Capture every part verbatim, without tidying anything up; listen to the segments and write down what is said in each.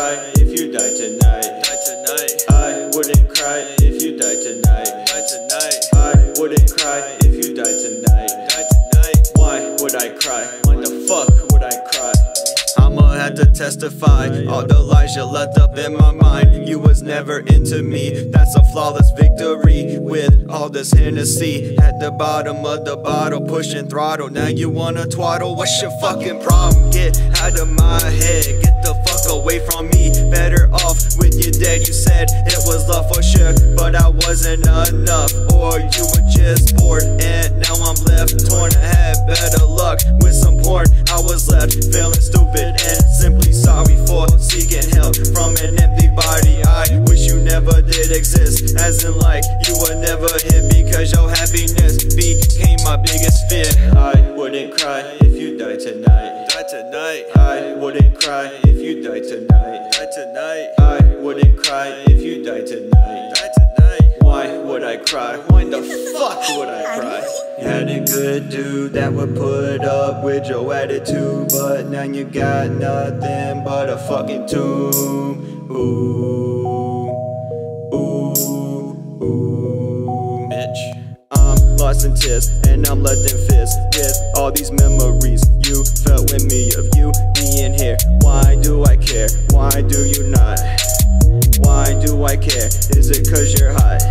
cry if you die tonight. Die tonight. I wouldn't cry if you die tonight. Die tonight. I wouldn't cry if you die tonight. Die tonight. Why would I cry? Why the fuck would I cry? I'ma have to testify all the lies you left up in my mind. You was never into me, that's a flawless victory. With all this Hennessy at the bottom of the bottle, pushing throttle, now you wanna twaddle. What's your fucking problem? Get out of my head, get the fuck away from me. Better off with you dead. You said it was love for sure, but I wasn't enough, or you were just bored. And now I'm left torn, I had better luck with some porn. I was left feeling stupid and simply sorry for seeking help from an empty body. I wish you never did exist, as in like you were never here, because your happiness became my biggest fear. I wouldn't cry if you die tonight. Die tonight. I wouldn't cry if you die tonight. Die tonight. I wouldn't cry if you die tonight. Die tonight. Why would I cry? Why the fuck would I cry? You had a good dude that would put up with your attitude, but now you got nothing but a fucking tomb. Ooh, ooh, ooh, bitch. I'm lost in tears and I'm left in fist with all these memories you felt with me of you being here. Why do I care? Why do you not? Why do I care? Is it cause you're hot?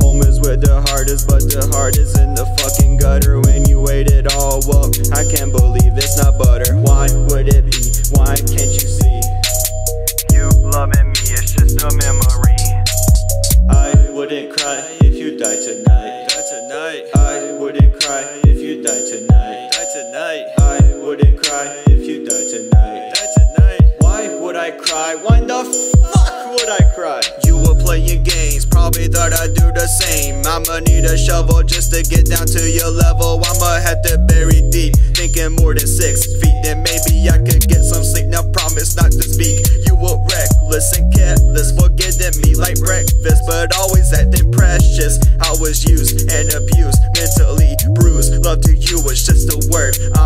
Home is where the heart is, but the heart is in the fucking gutter. When you ate it all up, I can't believe it's not butter. Why would it be? Why can't you see? You loving me, it's just a memory. I wouldn't cry if you die tonight. Die tonight. I wouldn't cry if you die tonight. Die tonight. I wouldn't cry if you die tonight. Die tonight. Why would I cry? Why the fuck would I cry? You were playing games, probably thought I'd do the same. I'ma need a shovel just to get down to your level. I'ma have to bury deep, thinking more than six feet. Then maybe I could get some sleep, now promise not to speak. You were reckless and careless, forgetting me like breakfast, but always acting precious. I was used and abused, mentally bruised. Love to you was just a word. I